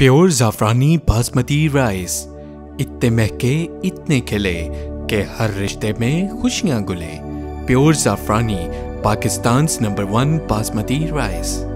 Pure ज़ाफ़रानी basmati rice इतने महके इतने खिले के हर रिश्ते में खुशियाँ गुले। Pure Zafrani, Pakistan's #1 basmati rice.